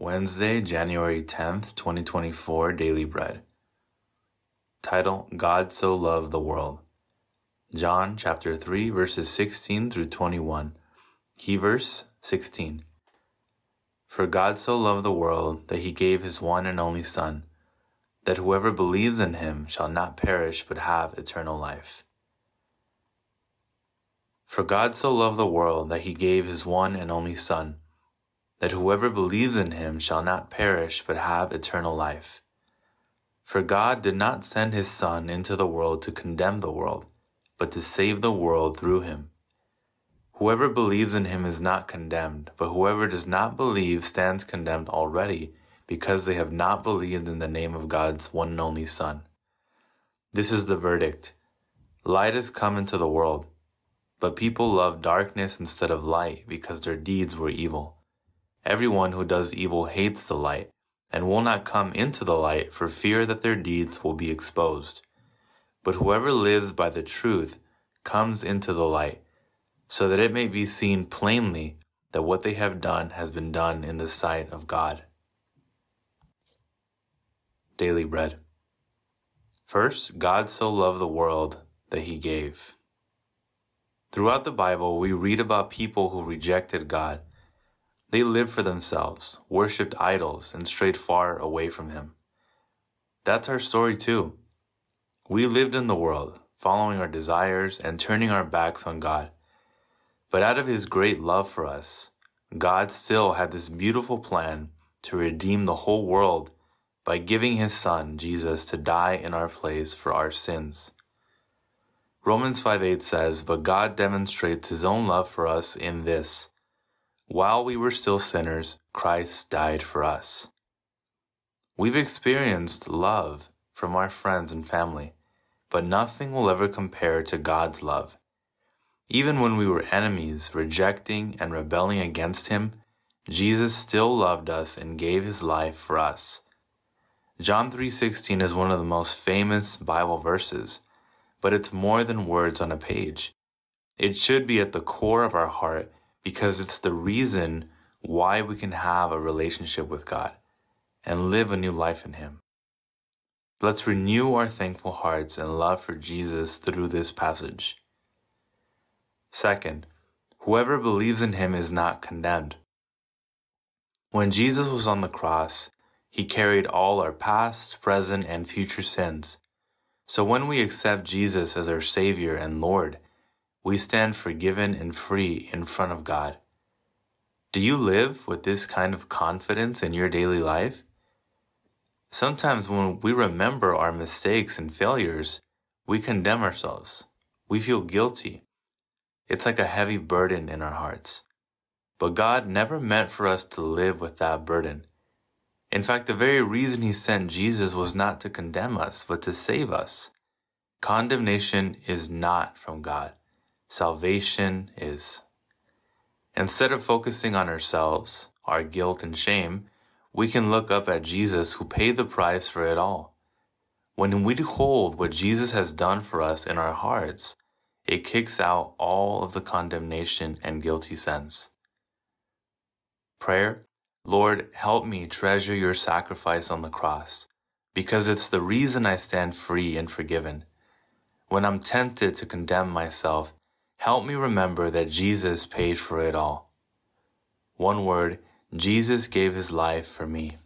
Wednesday, January 10th, 2024, Daily Bread. Title, God So Loved the World. John chapter 3, verses 16 through 21. Key verse 16. For God so loved the world that he gave his one and only Son, that whoever believes in him shall not perish but have eternal life. For God so loved the world that he gave his one and only Son, that whoever believes in him shall not perish but have eternal life. For God did not send his Son into the world to condemn the world, but to save the world through him. Whoever believes in him is not condemned, but whoever does not believe stands condemned already, because they have not believed in the name of God's one and only Son. This is the verdict. Light has come into the world, but people love darkness instead of light because their deeds were evil. Everyone who does evil hates the light, and will not come into the light for fear that their deeds will be exposed. But whoever lives by the truth comes into the light, so that it may be seen plainly that what they have done has been done in the sight of God. Daily Bread. First, God so loved the world that he gave. Throughout the Bible, we read about people who rejected God. They lived for themselves, worshipped idols, and strayed far away from him. That's our story too. We lived in the world, following our desires and turning our backs on God. But out of his great love for us, God still had this beautiful plan to redeem the whole world by giving his Son, Jesus, to die in our place for our sins. Romans 5:8 says, "But God demonstrates his own love for us in this: while we were still sinners, Christ died for us." We've experienced love from our friends and family, but nothing will ever compare to God's love. Even when we were enemies, rejecting and rebelling against him, Jesus still loved us and gave his life for us. John 3:16 is one of the most famous Bible verses, but it's more than words on a page. It should be at the core of our heart, because it's the reason why we can have a relationship with God and live a new life in him. Let's renew our thankful hearts and love for Jesus through this passage. Second, whoever believes in him is not condemned. When Jesus was on the cross, he carried all our past, present, and future sins. So when we accept Jesus as our Savior and Lord, we stand forgiven and free in front of God. Do you live with this kind of confidence in your daily life? Sometimes when we remember our mistakes and failures, we condemn ourselves. We feel guilty. It's like a heavy burden in our hearts. But God never meant for us to live with that burden. In fact, the very reason he sent Jesus was not to condemn us, but to save us. Condemnation is not from God. Salvation is. Instead of focusing on ourselves, our guilt and shame, we can look up at Jesus, who paid the price for it all. When we hold what Jesus has done for us in our hearts, it kicks out all of the condemnation and guilty sense. Prayer: Lord, help me treasure your sacrifice on the cross, because it's the reason I stand free and forgiven. When I'm tempted to condemn myself, help me remember that Jesus paid for it all. One word: Jesus gave his life for me.